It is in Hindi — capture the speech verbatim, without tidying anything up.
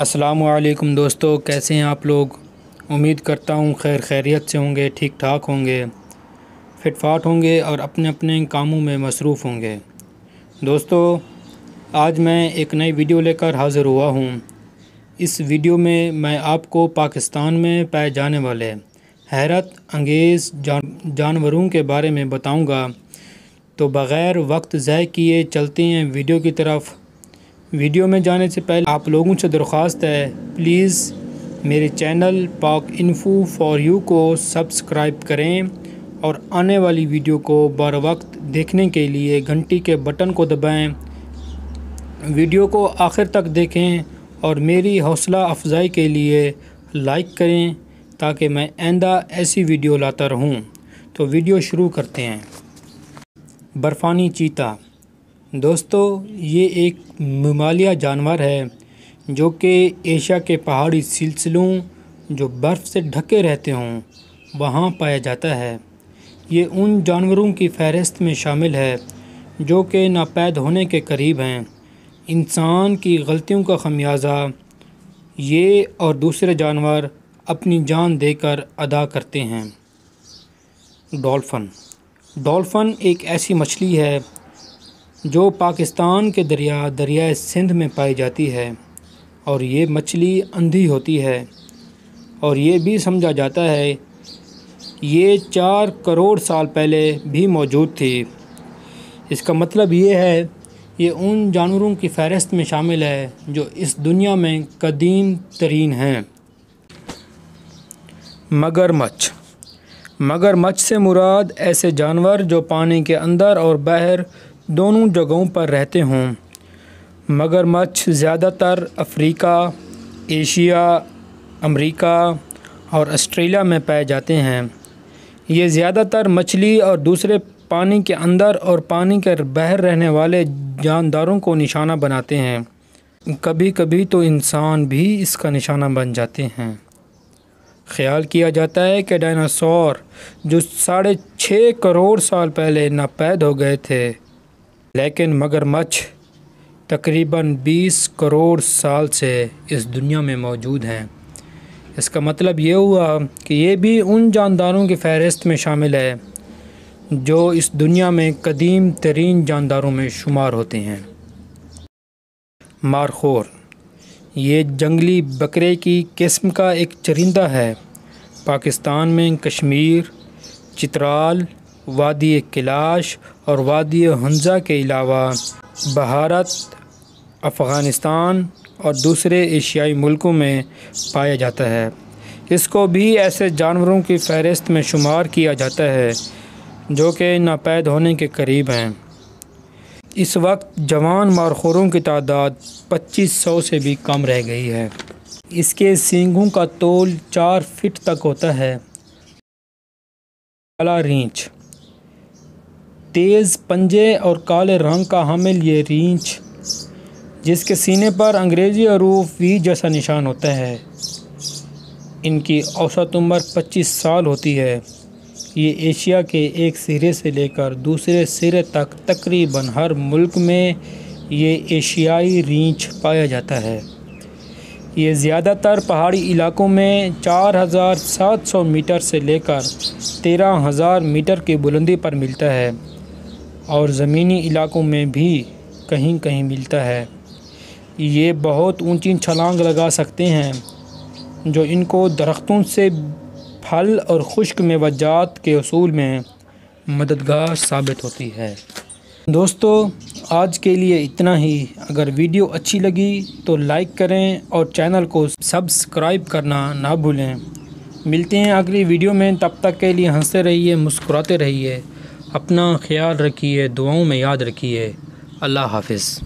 अस्सलामुअलैकुम दोस्तों, कैसे हैं आप लोग। उम्मीद करता हूँ खैर खैरियत से होंगे, ठीक ठाक होंगे, फिटफाट होंगे और अपने अपने कामों में मसरूफ़ होंगे। दोस्तों आज मैं एक नई वीडियो लेकर हाज़िर हुआ हूँ। इस वीडियो में मैं आपको पाकिस्तान में पाए जाने वाले हैरत अंगेज़ जान जानवरों के बारे में बताऊँगा। तो बग़ैर वक्त ज़ाय किए चलते हैं वीडियो की तरफ। वीडियो में जाने से पहले आप लोगों से दरख्वास्त है, प्लीज़ मेरे channel Pak info for you को सब्सक्राइब करें और आने वाली वीडियो को बर वक्त देखने के लिए घंटी के बटन को दबाएं। वीडियो को आखिर तक देखें और मेरी हौसला अफजाई के लिए लाइक करें ताकि मैं आइंदा ऐसी वीडियो लाता रहूं। तो वीडियो शुरू करते हैं। बर्फ़ानी चीता। दोस्तों ये एक ममालिया जानवर है जो कि एशिया के पहाड़ी सिलसिलों जो बर्फ़ से ढके रहते हों वहाँ पाया जाता है। ये उन जानवरों की फहरिस्त में शामिल है जो कि नापैद होने के करीब हैं। इंसान की गलतियों का खमियाज़ा ये और दूसरे जानवर अपनी जान देकर अदा करते हैं। डॉल्फ़िन। डॉल्फ़िन एक ऐसी मछली है जो पाकिस्तान के दरिया दरियाए सिंध में पाई जाती है और ये मछली अंधी होती है और ये भी समझा जाता है ये चार करोड़ साल पहले भी मौजूद थी। इसका मतलब ये है ये उन जानवरों की फहरिस्त में शामिल है जो इस दुनिया में कदीम तरीन हैं। मगरमच्छ। मगरमच्छ से मुराद ऐसे जानवर जो पानी के अंदर और बाहर दोनों जगहों पर रहते हों। मगरमच्छ ज़्यादातर अफ्रीका, एशिया, अमेरिका और ऑस्ट्रेलिया में पाए जाते हैं। ये ज़्यादातर मछली और दूसरे पानी के अंदर और पानी के बाहर रहने वाले जानदारों को निशाना बनाते हैं। कभी कभी तो इंसान भी इसका निशाना बन जाते हैं। ख्याल किया जाता है कि डायनासोर जो साढ़े छः करोड़ साल पहले नापैद हो गए थे, लेकिन मगरमच्छ तकरीबन बीस करोड़ साल से इस दुनिया में मौजूद हैं। इसका मतलब ये हुआ कि ये भी उन जानदारों की फहरिस्त में शामिल है जो इस दुनिया में कदीम तरीन जानदारों में शुमार होते हैं। मारखोर। ये जंगली बकरे की किस्म का एक चरिंदा है। पाकिस्तान में कश्मीर, चित्राल, वादी किलाश और वादी हंजा के अलावा भारत, अफ़ग़ानिस्तान और दूसरे एशियाई मुल्कों में पाया जाता है। इसको भी ऐसे जानवरों की फहरिस्त में शुमार किया जाता है जो कि नापैद होने के करीब हैं। इस वक्त जवान मारखोरों की तादाद पच्चीस सौ से भी कम रह गई है। इसके सींगों का तोल चार फिट तक होता है। काला रींछ। तेज़ पंजे और काले रंग का हामिल ये रींछ जिसके सीने पर अंग्रेज़ी हरूफ वी जैसा निशान होता है। इनकी औसत उम्र पच्चीस साल होती है। ये एशिया के एक सिरे से लेकर दूसरे सिरे तक तकरीबन हर मुल्क में ये एशियाई रींछ पाया जाता है। ये ज़्यादातर पहाड़ी इलाकों में चार हज़ार सात सौ मीटर से लेकर तेरह हज़ार मीटर की बुलंदी पर मिलता है और ज़मीनी इलाकों में भी कहीं कहीं मिलता है। ये बहुत ऊंची छलांग लगा सकते हैं जो इनको दरख्तों से फल और खुश्क मेवजात के असूल में मददगार साबित होती है। दोस्तों आज के लिए इतना ही। अगर वीडियो अच्छी लगी तो लाइक करें और चैनल को सब्सक्राइब करना ना भूलें। मिलते हैं अगली वीडियो में, तब तक के लिए हंसते रहिए, मुस्कुराते रहिए, अपना ख्याल रखिए, दुआओं में याद रखिए। अल्लाह हाफ़िज़।